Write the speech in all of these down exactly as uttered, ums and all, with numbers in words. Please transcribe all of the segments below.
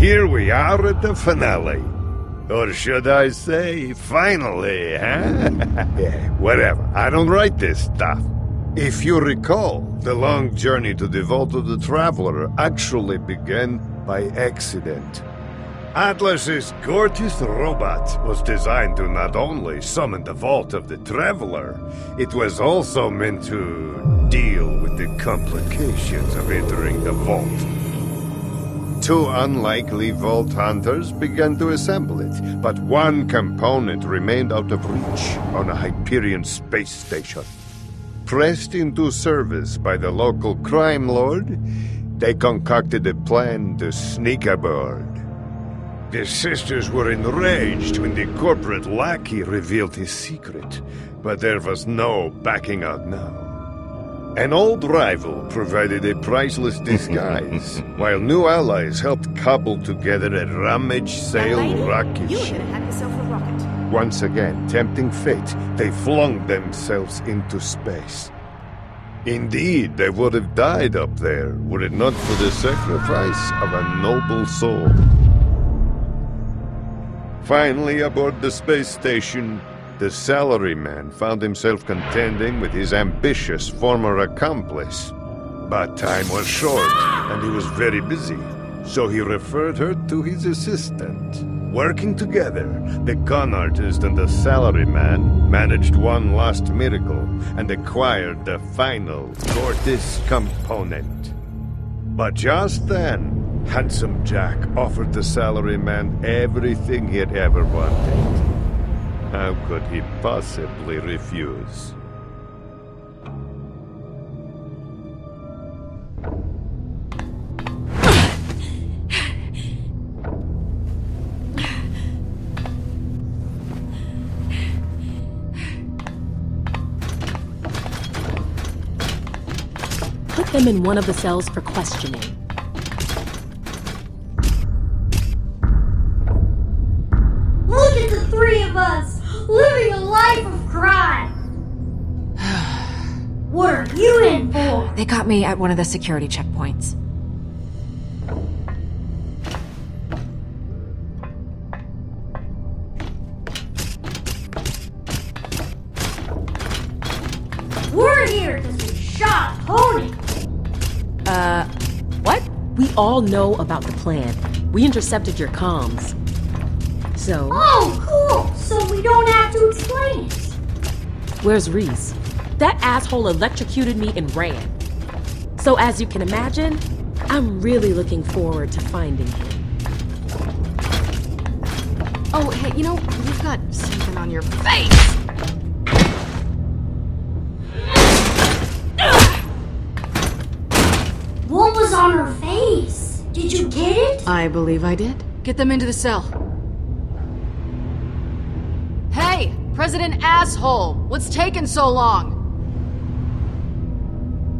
here we are at the finale. Or should I say, finally, huh? Yeah, whatever, I don't write this stuff. If you recall, the long journey to the Vault of the Traveler actually began by accident. Atlas's Gortys robot was designed to not only summon the Vault of the Traveler, it was also meant to deal with the complications of entering the Vault. Two unlikely Vault hunters began to assemble it, but one component remained out of reach on a Hyperion space station. Pressed into service by the local crime lord, they concocted a plan to sneak aboard. The sisters were enraged when the corporate lackey revealed his secret, but there was no backing out now. An old rival provided a priceless disguise, while new allies helped cobble together a rummage sale rocket ship. Once again, tempting fate, they flung themselves into space. Indeed, they would have died up there, were it not for the sacrifice of a noble soul. Finally, aboard the space station, the salaryman found himself contending with his ambitious former accomplice. But time was short, and he was very busy, so he referred her to his assistant. Working together, the con artist and the salaryman managed one last miracle and acquired the final Gortys component. But just then, Handsome Jack offered the salaryman everything he had ever wanted. How could he possibly refuse? Put them in one of the cells for questioning. Us living a life of crime. What are you in for? They caught me at one of the security checkpoints. We're here because we shot Pony. Uh, what? We all know about the plan. We intercepted your comms. So. Oh, cool! So we don't have to explain it. Where's Rhys? That asshole electrocuted me and ran. So as you can imagine, I'm really looking forward to finding him. Oh, hey, you know, you've got something on your face! What was on her face? Did you get it? I believe I did. Get them into the cell. President Asshole! What's taking so long?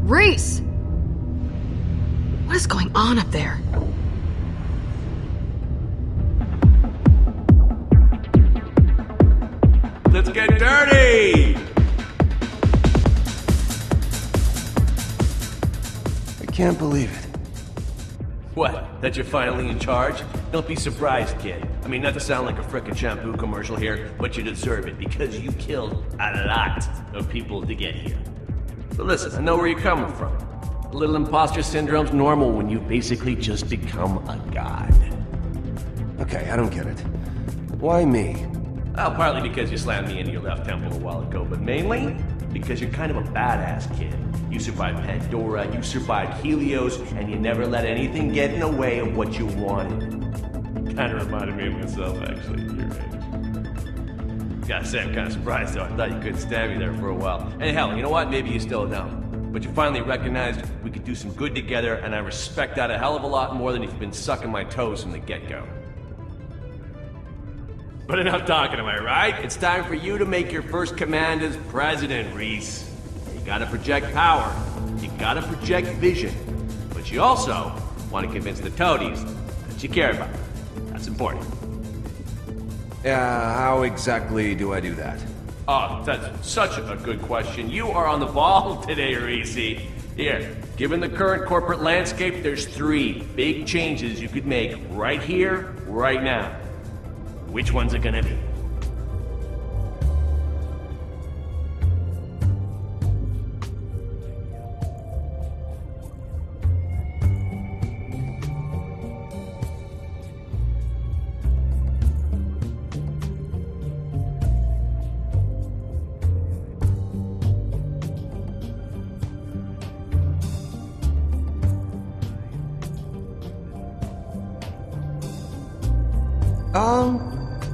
Rhys! What is going on up there? Let's get dirty! I can't believe it. What? That you're finally in charge? Don't be surprised, kid. I mean, not to sound like a frickin' shampoo commercial here, but you deserve it, because you killed a lot of people to get here. But listen, I know where you're coming from. A little imposter syndrome's normal when you basically just become a god. Okay, I don't get it. Why me? Well, partly because you slammed me into your left temple a while ago, but mainly because you're kind of a badass, kid. You survived Pandora, you survived Helios, and you never let anything get in the way of what you wanted. Kind of reminded me of myself, actually, at your age. Gotta say, I'm kind of surprised, though. I thought you couldn't stab me there for a while. And hell, you know what? Maybe you still don't. But you finally recognized we could do some good together, and I respect that a hell of a lot more than if you've been sucking my toes from the get-go. But enough talking, am I right? It's time for you to make your first command as president, Rhys. You gotta project power, you gotta project vision, but you also want to convince the toadies that you care about them. That's important. Yeah, how exactly do I do that? Oh, that's such a good question. You are on the ball today, Reese. Here, given the current corporate landscape, there's three big changes you could make right here, right now. Which one's it gonna be?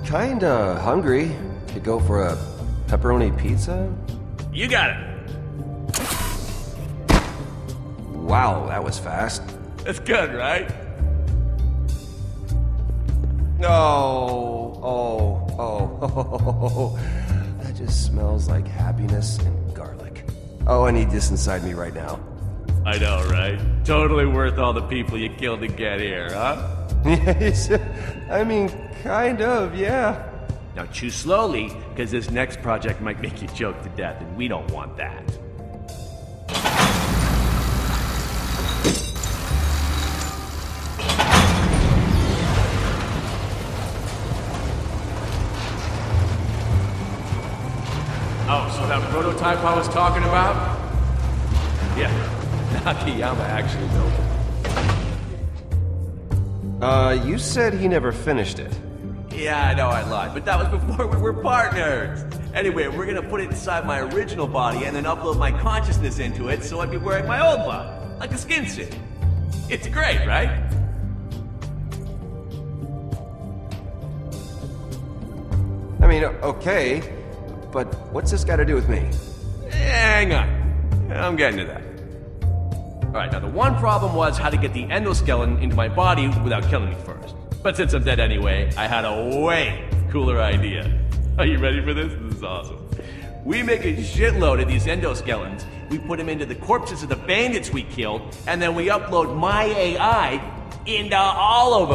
Kinda hungry. Could go for a pepperoni pizza? You got it. Wow, that was fast. That's good, right? Oh, oh, oh, oh, that just smells like happiness and garlic. Oh, I need this inside me right now. I know, right? Totally worth all the people you killed to get here, huh? I mean, kind of, yeah. Now chew slowly, because this next project might make you choke to death, and we don't want that. Oh, so that prototype I was talking about? Yeah, Nakayama actually built it. Uh, you said he never finished it. Yeah, I know I lied, but that was before we were partners. Anyway, we're gonna put it inside my original body and then upload my consciousness into it so I'd be wearing my old body, like a skin suit. It's great, right? I mean, okay, but what's this got to do with me? Hang on, I'm getting to that. Alright, now the one problem was how to get the endoskeleton into my body without killing me first. But since I'm dead anyway, I had a way cooler idea. Are you ready for this? This is awesome. We make a shitload of these endoskeletons, we put them into the corpses of the bandits we killed, and then we upload my A I into all of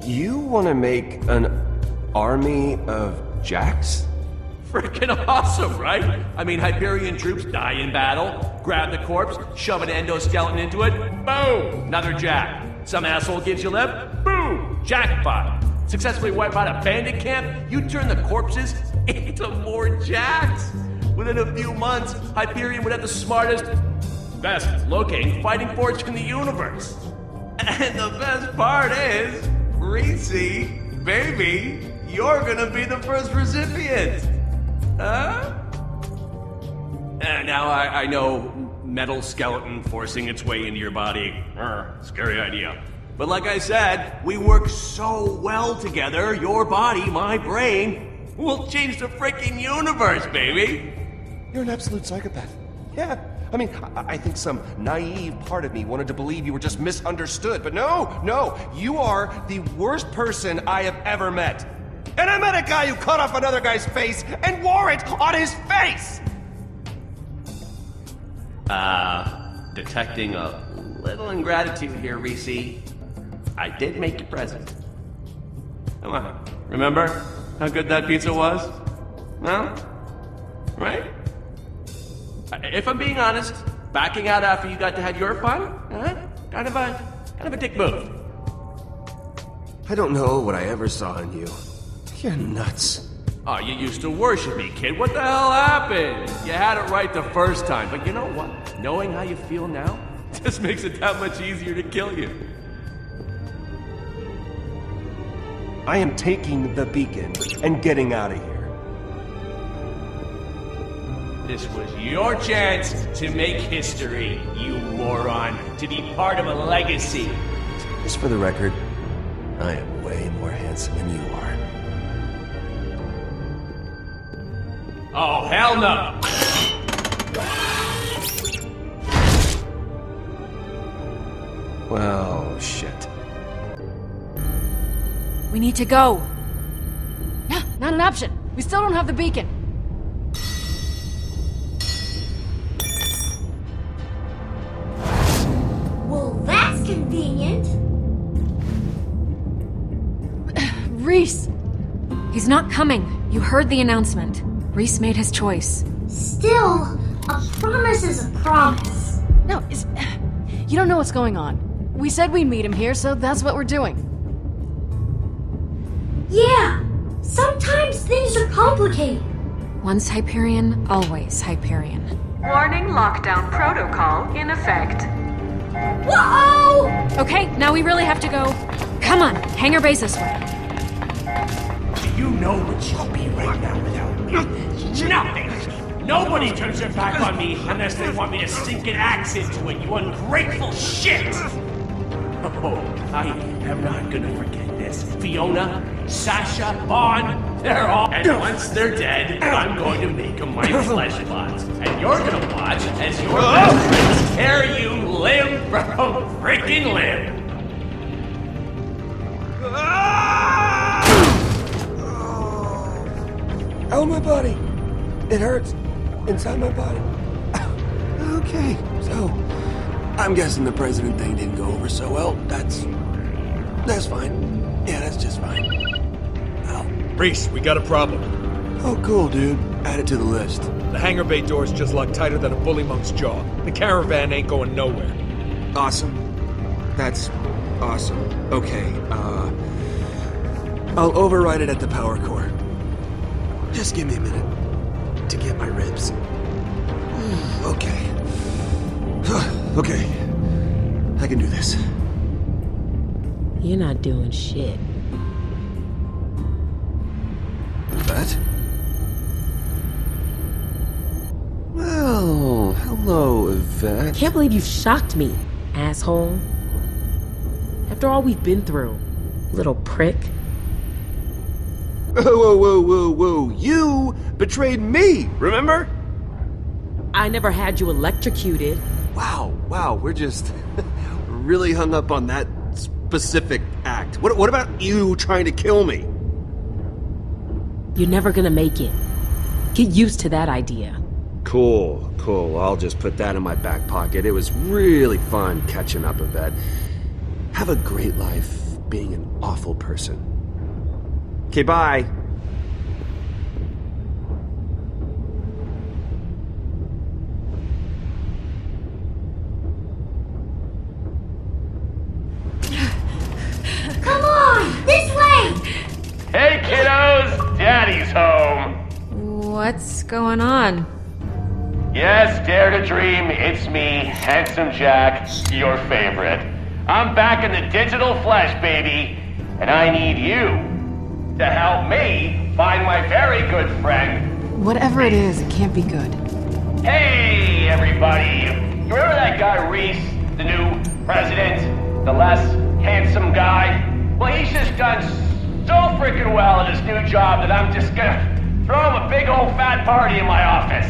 them. You want to make an army of jacks? Freaking awesome, right? I mean, Hyperion troops die in battle, grab the corpse, shove an endoskeleton into it, boom! Another jack. Some asshole gives you lip, boom! Jackpot. Successfully wipe out a bandit camp, you turn the corpses into more jacks. Within a few months, Hyperion would have the smartest, best locating fighting force in the universe. And the best part is, Rhys, baby, you're gonna be the first recipient. Huh? And now I, I know metal skeleton forcing its way into your body. Urgh, scary idea. But like I said, we work so well together, your body, my brain, we'll change the freaking universe, baby! You're an absolute psychopath. Yeah. I mean, I, I think some naive part of me wanted to believe you were just misunderstood, but no, no, you are the worst person I have ever met. And I met a guy who cut off another guy's face and wore it on his face! Uh, detecting a little ingratitude here, Rhys. I did make you present. Come on. Remember how good that pizza was? No? Right? If I'm being honest, backing out after you got to have your fun? Huh? Kind of a, kind of a dick move. I don't know what I ever saw in you. You're nuts. Oh, you used to worship me, kid. What the hell happened? You had it right the first time, but you know what? Knowing how you feel now just makes it that much easier to kill you. I am taking the beacon and getting out of here. This was your chance to make history, you moron. To be part of a legacy. Just for the record, I am way more handsome than you are. Oh, hell no! Well, shit. We need to go. No, not an option. We still don't have the beacon. Well, that's convenient. Rhys! He's not coming. You heard the announcement. Rhys made his choice. Still, a promise is a promise. No, it's... You don't know what's going on. We said we'd meet him here, so that's what we're doing. Yeah! Sometimes things are complicated. Once Hyperion, always Hyperion. Warning lockdown protocol in effect. Whoa! Okay, now we really have to go. Come on, hang our base this way. Do you know what she'll be right now without nothing? Nobody turns their back on me unless they want me to sink an axe into it, you ungrateful shit! Oh, I am not gonna forget this. Fiona, Sasha, Vaughn, they're all- And once they're dead, I'm going to make them my fleshpots. And you're gonna watch as your best friends tear you limb from freaking limb. Oh, my body. It hurts. Inside my body. Okay, so... I'm guessing the president thing didn't go over so well. That's... That's fine. Yeah, that's just fine. Ow. Rhys, we got a problem. Oh, cool, dude. Add it to the list. The hangar bay door's just locked tighter than a bully monk's jaw. The caravan ain't going nowhere. Awesome. That's awesome. Okay, uh... I'll override it at the power core. Just give me a minute to get my ribs. Okay. Okay. I can do this. You're not doing shit. That? Well, hello, Yvette. I can't believe you shocked me, asshole. After all we've been through, little prick. Whoa, whoa, whoa, whoa, whoa. You betrayed me, remember? I never had you electrocuted. Wow, wow, we're just really hung up on that specific act. What, what about you trying to kill me? You're never gonna make it. Get used to that idea. Cool, cool. I'll just put that in my back pocket. It was really fun catching up with that. Have a great life being an awful person. Okay, bye. What's going on? Yes, dare to dream, it's me, Handsome Jack, your favorite. I'm back in the digital flesh, baby, and I need you to help me find my very good friend. Whatever it is, it can't be good. Hey, everybody. You remember that guy Rhys, the new president, the less handsome guy? Well, he's just done so freaking well in his new job that I'm just gonna... throw him a big old fat party in my office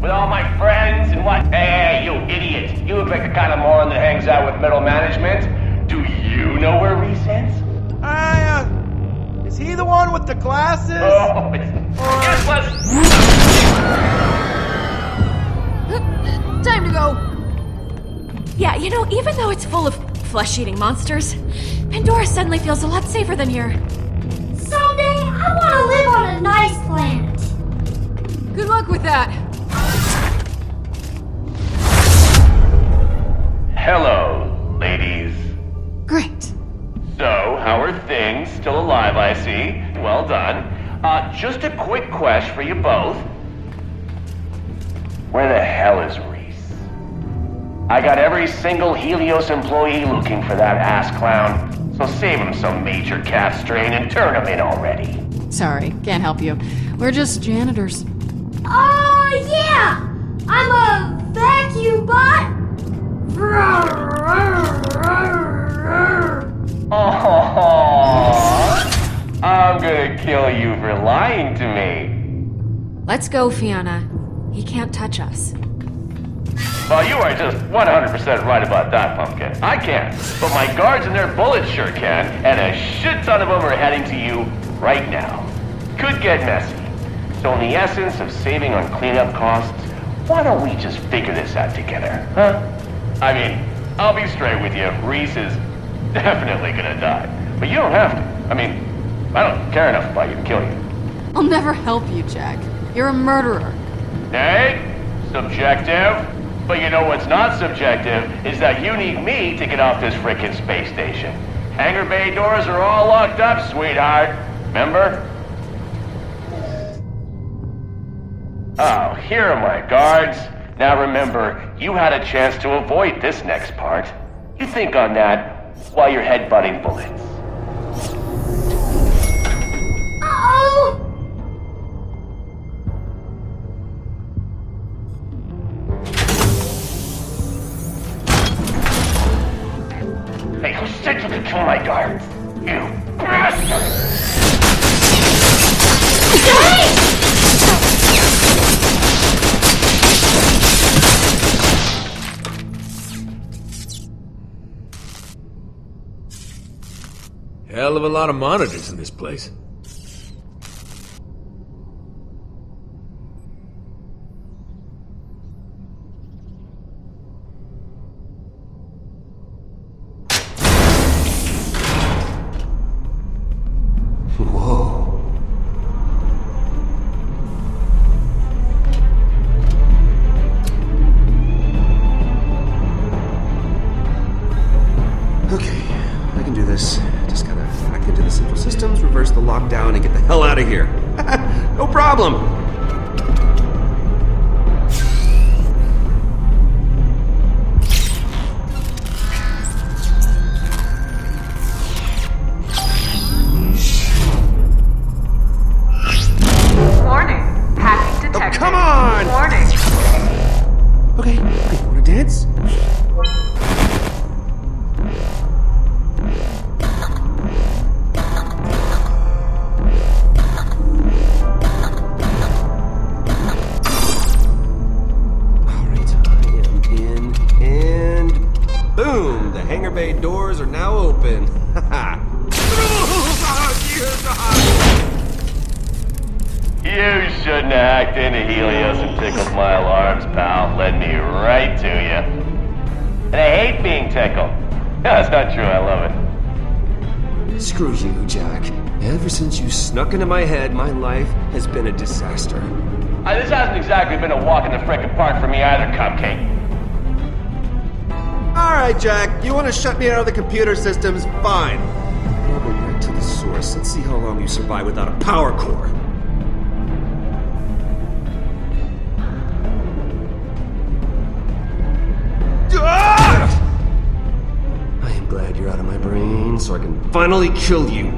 with all my friends and what? Hey, hey, you idiot. You look like the kind of moron that hangs out with middle management. Do you know where Rhys is? I, uh, is he the one with the glasses? Oh, it's... Or... Yes, let's... Time to go. Yeah, you know, even though it's full of flesh-eating monsters, Pandora suddenly feels a lot safer than here. Someday, I want to live on a nice planet. Good luck with that. Hello, ladies. Great. So, how are things? Still alive, I see. Well done. Uh, just a quick question for you both. Where the hell is Rhys? I got every single Helios employee looking for that ass clown. So save him some major calf strain and turn him in already. Sorry, can't help you. We're just janitors. Oh, yeah! I'm a vacuum bot! Oh, I'm gonna kill you for lying to me. Let's go, Fiona. He can't touch us. Well, you are just one hundred percent right about that, Pumpkin. I can't, but my guards and their bullets sure can, and a shit ton of them are heading to you right now. Could get messy. So in the essence of saving on cleanup costs, why don't we just figure this out together, huh? I mean, I'll be straight with you, Rhys is definitely gonna die. But you don't have to. I mean, I don't care enough about you to kill you. I'll never help you, Jack. You're a murderer. Hey, subjective. But you know what's not subjective is that you need me to get off this frickin' space station. Hangar bay doors are all locked up, sweetheart. Remember? Oh, here are my guards. Now remember, you had a chance to avoid this next part. You think on that while you're headbutting bullets. Hell of a lot of monitors in this place. Into my head, my life has been a disaster. Uh, this hasn't exactly been a walk in the frickin' park for me either, Cupcake. Alright, Jack, you want to shut me out of the computer systems? Fine. I'll go right to the source and see how long you survive without a power core. Ah! I am glad you're out of my brain so I can finally kill you.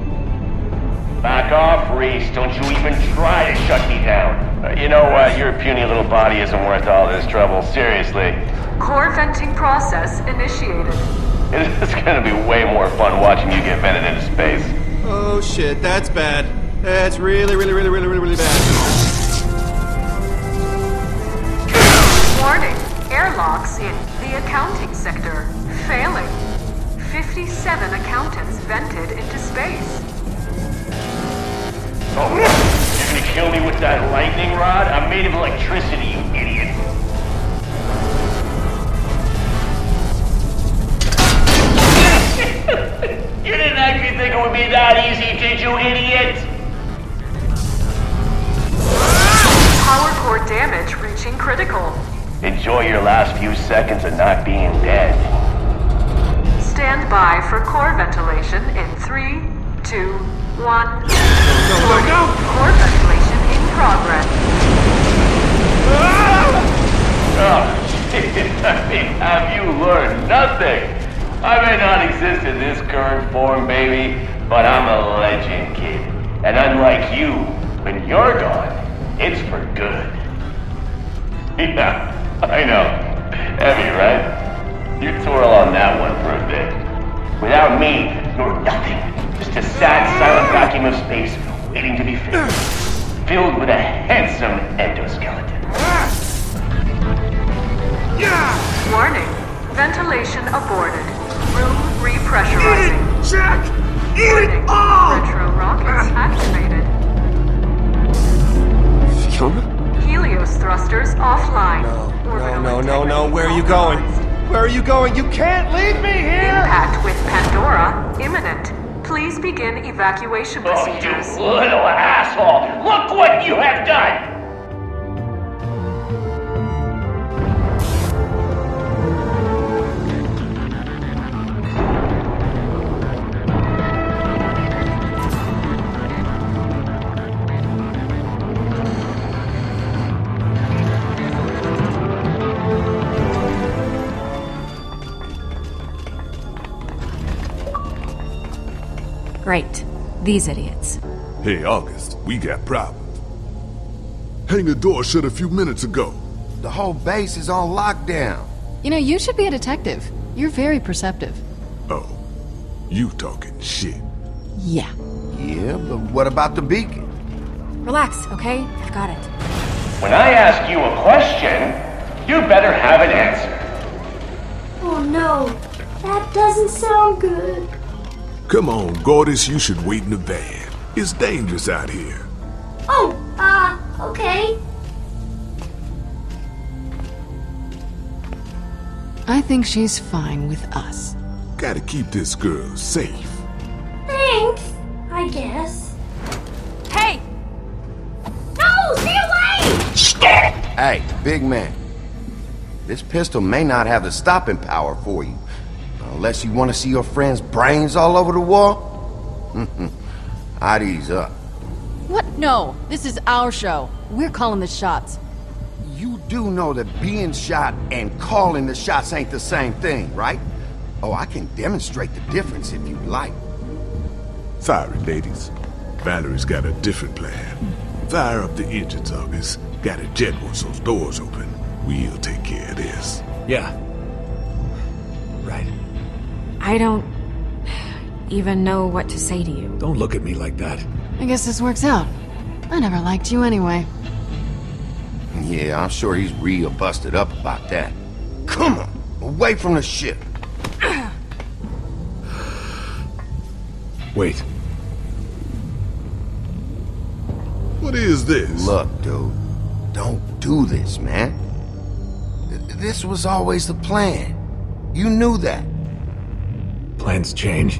Back off, Rhys. Don't you even try to shut me down. Uh, you know what? Your puny little body isn't worth all this trouble. Seriously. Core venting process initiated. It's gonna be way more fun watching you get vented into space. Oh shit, that's bad. That's really, really, really, really, really, really bad. Warning. Airlocks in the accounting sector. Failing. fifty-seven accountants vented into space. Oh, you're gonna kill me with that lightning rod? I'm made of electricity, you idiot. You didn't actually think it would be that easy, did you, idiot? Power core damage reaching critical. Enjoy your last few seconds of not being dead. Stand by for core ventilation in three, two, One. No, no, no. Core ventilation in progress. Ah! Oh, shit. I mean, have you learned nothing? I may not exist in this current form, baby, but I'm a legend, kid. And unlike you, when you're gone, it's for good. Yeah, I know. Heavy, right? You twirl on that one for a bit. Without me, you're nothing. Just a sad, silent vacuum of space waiting to be filled, filled with a handsome endoskeleton. Warning. Ventilation aborted. Room repressurizing. Eat it, Jack! Eat Warning. It all! Retro rockets activated. Fiona? Helios thrusters offline. No, no, no, no, no. Where are you going? Where are you going? You can't leave me here! Impact with Pandora imminent. Please begin evacuation procedures. Oh, you little asshole! Look what you have done! Right. These idiots. Hey, August, we got problems. Hang the door shut a few minutes ago. The whole base is on lockdown. You know, you should be a detective. You're very perceptive. Oh. You talking shit. Yeah. Yeah, but what about the beacon? Relax, okay? I've got it. When I ask you a question, you better have an answer. Oh no, that doesn't sound good. Come on, Gortys, you should wait in the van. It's dangerous out here. Oh, uh, okay. I think she's fine with us. Gotta keep this girl safe. Thanks, I guess. Hey! No! Stay away! Stop! Hey, big man. This pistol may not have the stopping power for you. Unless you want to see your friend's brains all over the wall? I'd ease up. What? No! This is our show. We're calling the shots. You do know that being shot and calling the shots ain't the same thing, right? Oh, I can demonstrate the difference if you like. Sorry, ladies. Valerie's got a different plan. Fire up the engines, August. Got a jet once those doors open. We'll take care of this. Yeah. Right. I don't even know what to say to you. Don't look at me like that. I guess this works out. I never liked you anyway. Yeah, I'm sure he's real busted up about that. Come on! Away from the ship! Wait. What is this? Look, dude. Don't do this, man. Th- this was always the plan. You knew that. Plans change.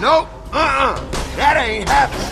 Nope, uh-uh, that ain't happening.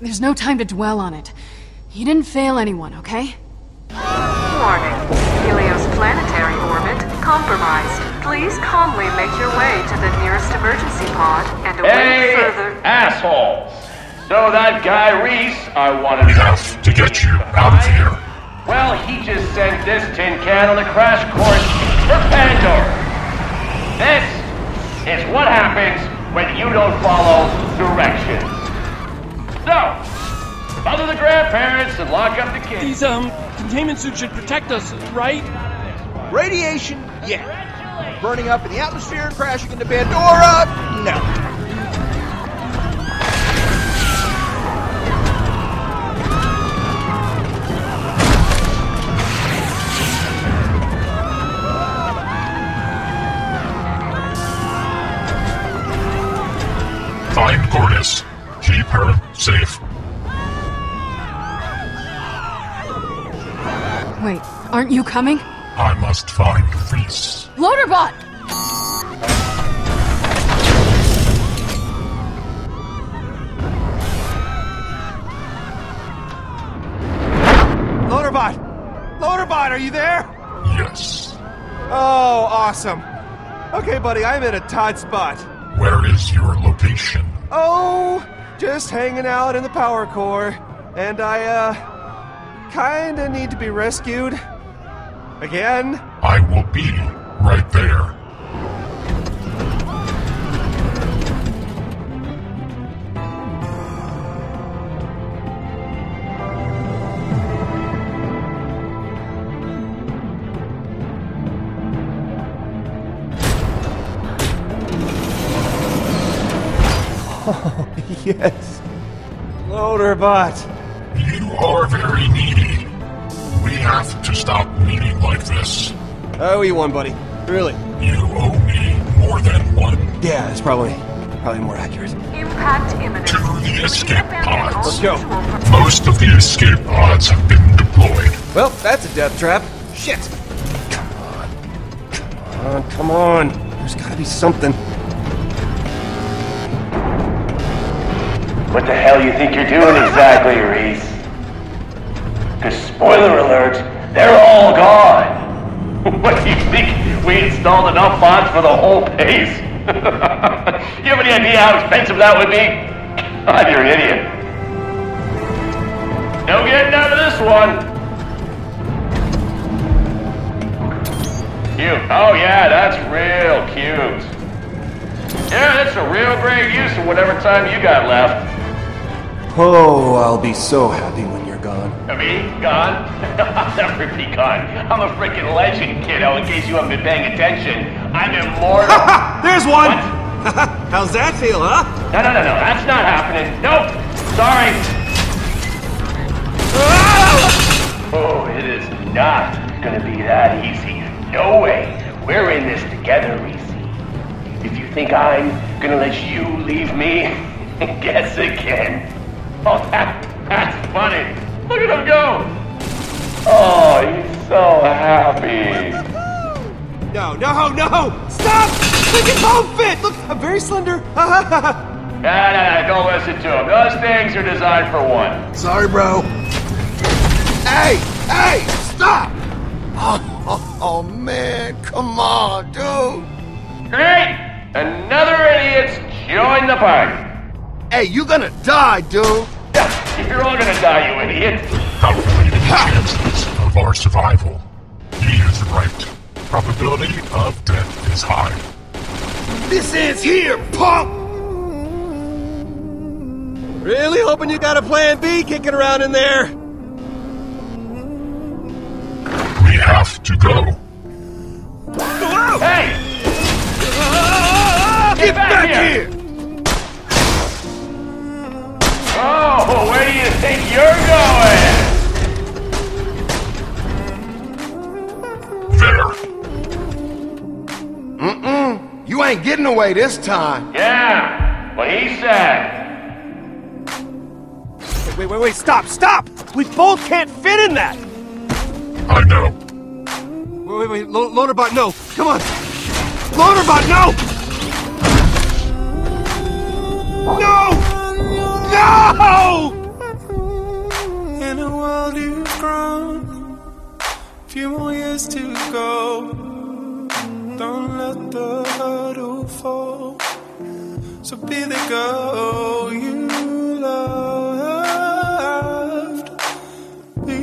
There's no time to dwell on it. You didn't fail anyone, okay? Warning. Helios planetary orbit compromised. Please calmly make your way to the nearest emergency pod and await hey, further... assholes! So that guy Rhys, I wanted enough to get you out of here. Well, he just sent this tin can on a crash course for Pandora. This is what happens when you don't follow directions. No! Bother the grandparents and lock up the kids. These, um, containment suits should protect us, right? Radiation, yeah. Burning up in the atmosphere, crashing into Pandora, no. Find Gortys. Keep her safe. Wait, aren't you coming? I must find Rhys. Loaderbot! Loaderbot! Loaderbot, are you there? Yes. Oh, awesome. Okay, buddy, I'm in a tight spot. Where is your location? Oh... just hanging out in the power core, and I, uh, kinda need to be rescued. Again? I will be right there. Yes. Loaderbot! You are very needy. We have to stop meeting like this. I owe you one, buddy. Really. You owe me more than one. Yeah, that's probably probably more accurate. Impact imminent. To the escape pods. Let's go. Most of the escape pods have been deployed. Well, that's a death trap. Shit. Come on. Come on, come on. There's gotta be something. What the hell you think you're doing exactly, Rhys? Because spoiler alert, they're all gone! What do you think? We installed enough bots for the whole base? You have any idea how expensive that would be? God, you're an idiot. No getting out of this one! Cute. Oh yeah, that's real cute. Yeah, that's a real great use of whatever time you got left. Oh, I'll be so happy when you're gone. Me? Gone? I'll never be gone. I'm a freaking legend, kiddo, in case you haven't been paying attention. I'm immortal. There's one! How's that feel, huh? No, no, no, no. That's not happening. Nope! Sorry! Oh, it is not gonna be that easy. No way. We're in this together, Rhys. If you think I'm gonna let you leave me, guess again. Oh, that, that's funny. Look at him go. Oh, he's so happy. No, no, no. Stop. Look at Bone Fit. Look, I'm very slender. nah, nah, nah, don't listen to him. Those things are designed for one. Sorry, bro. Hey, hey, stop. Oh, oh, oh man. Come on, dude. Great. Another idiot's joined the party. Hey, you gonna die, dude! You're all gonna die, you idiot! Calculated chances of our survival. He is right. Probability of death is high. This ends here, punk! Really hoping you got a plan B kicking around in there? We have to go. Whoa! Hey! Uh, get, get back, back here! here. Oh, where do you think you're going? There. Mm-mm. You ain't getting away this time. Yeah, what he said. Wait, wait, wait, stop, stop! We both can't fit in that! I know. Wait, wait, wait, Lo Loaderbot, no! Come on! Loaderbot, no! No! No! In a world you've grown, few more years to go. Don't let the hurdle fall. So be the girl you loved. Be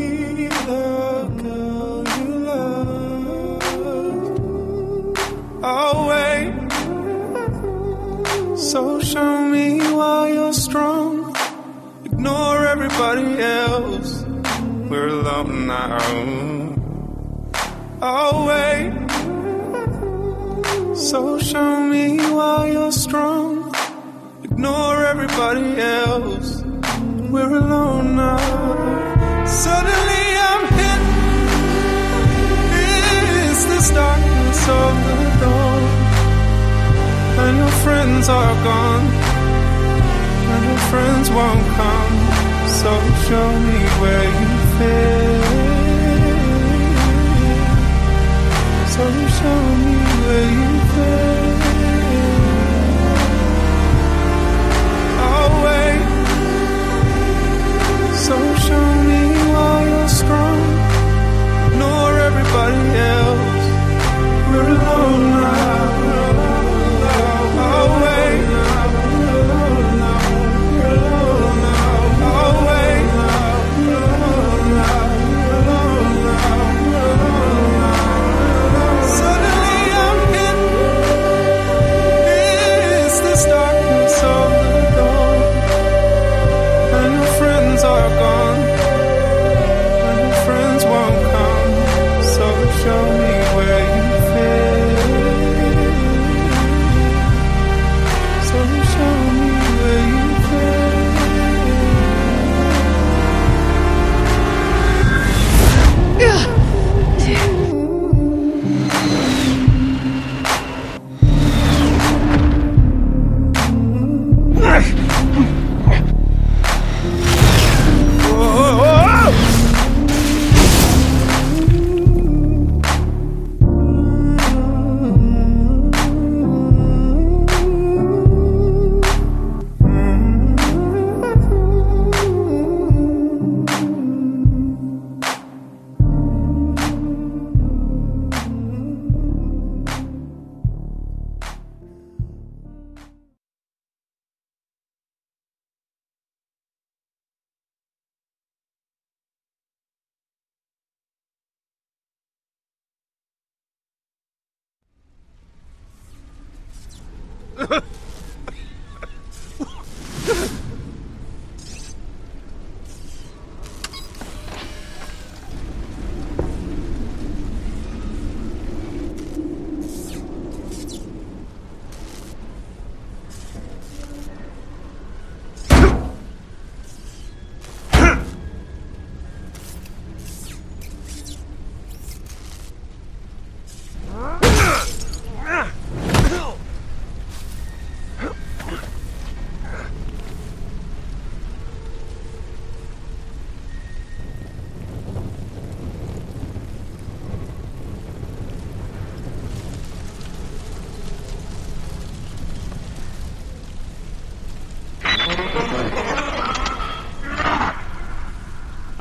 the girl you loved. Always. So show me why you're strong. Ignore everybody else. We're alone now. Always. So show me why you're strong. Ignore everybody else. We're alone now. Suddenly I'm hit. It's this darkness of the dawn. And your friends are gone. And your friends won't come, so show me where you fit. So show me where you fit. Always. So show me why you're strong. Nor everybody else. We're alone now. Always. Suddenly I'm hit.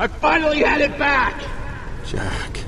I finally had it back! Jack...